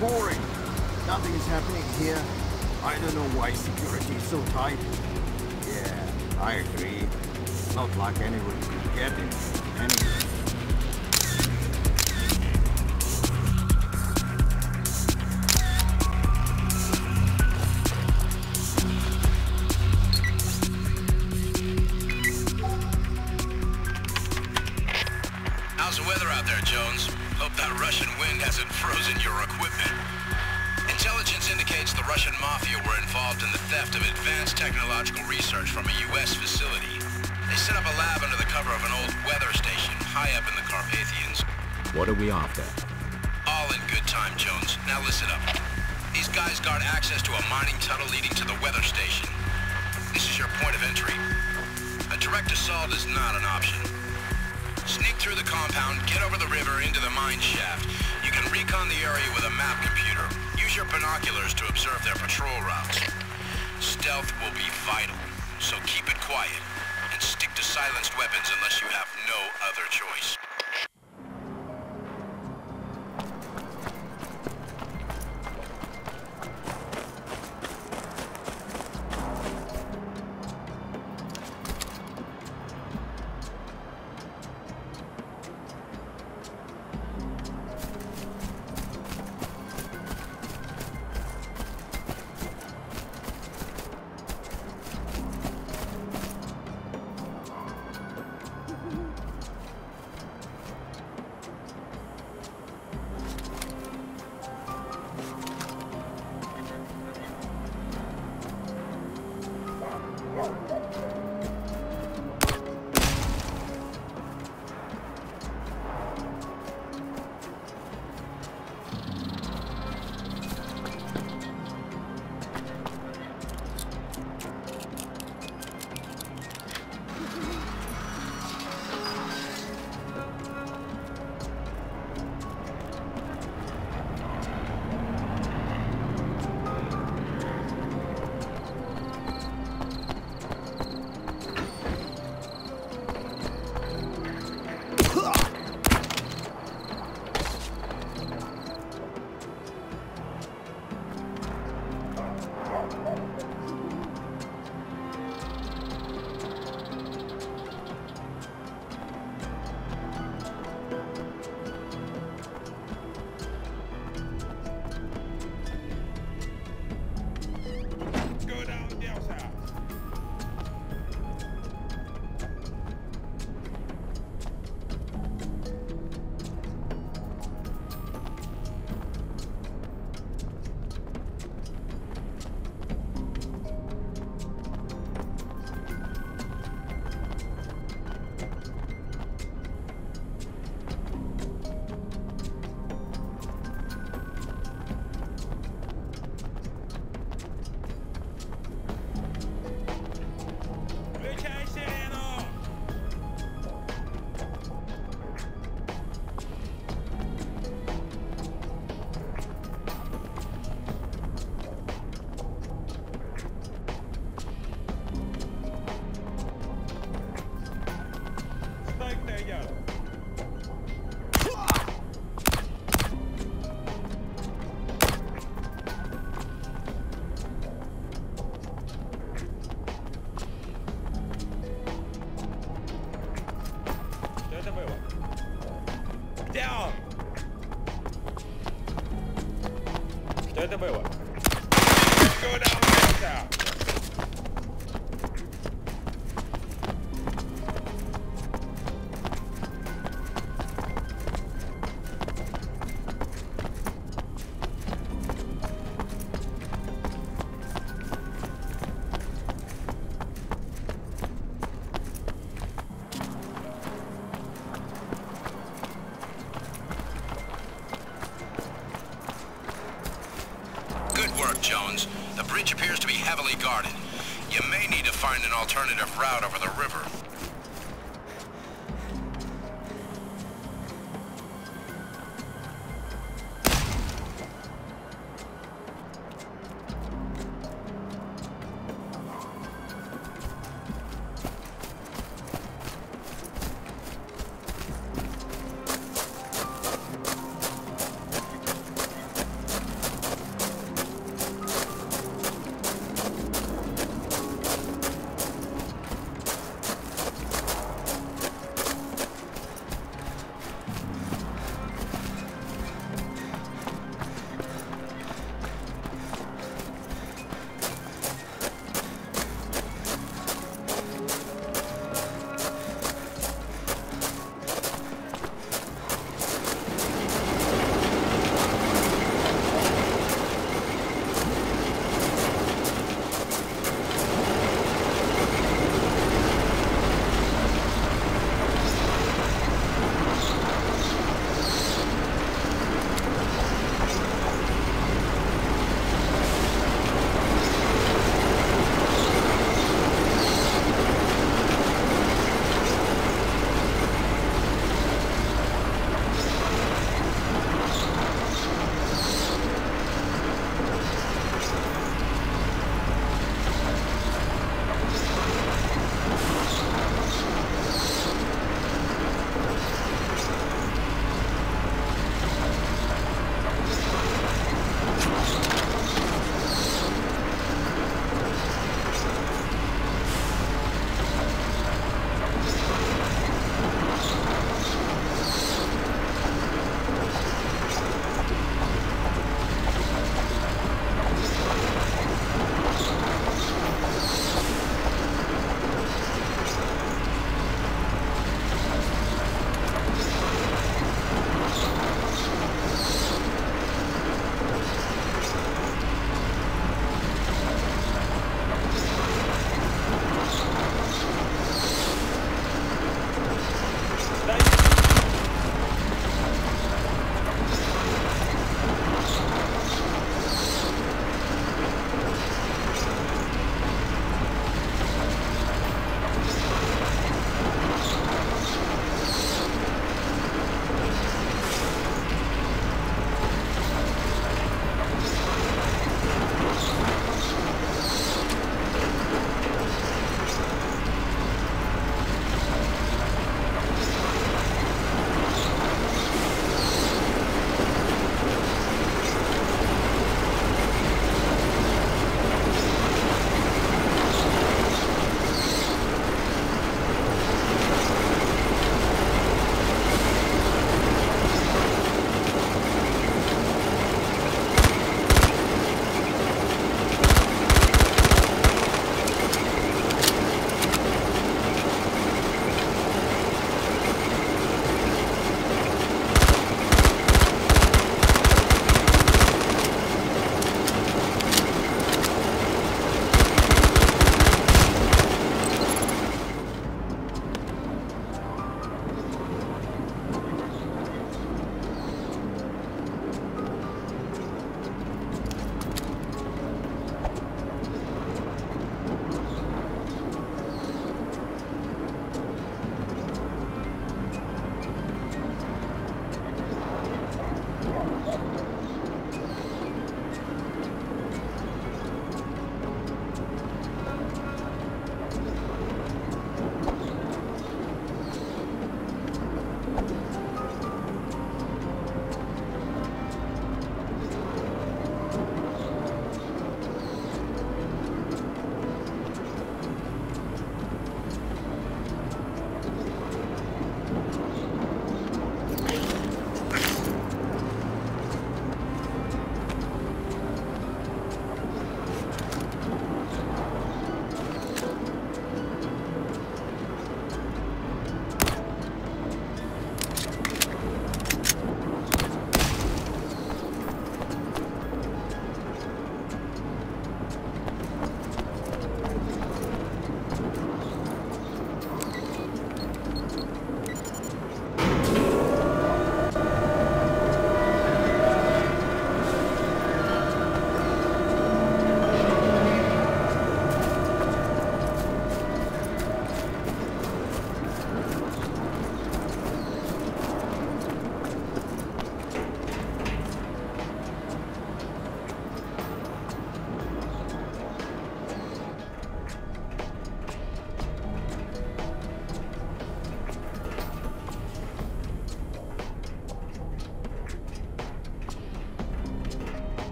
boring. Nothing is happening here. I don't know why security is so tight. Yeah, I agree. Not like anyone could get it. Anyway. What are we after? All in good time, Jones. Now listen up. These guys got access to a mining tunnel leading to the weather station. This is your point of entry. A direct assault is not an option. Sneak through the compound, get over the river into the mine shaft. You can recon the area with a map computer. Use your binoculars to observe their patrol routes. Stealth will be vital, so keep it quiet. And stick to silenced weapons unless you have no other choice. Jones, the bridge appears to be heavily guarded. You may need to find an alternative route over the river.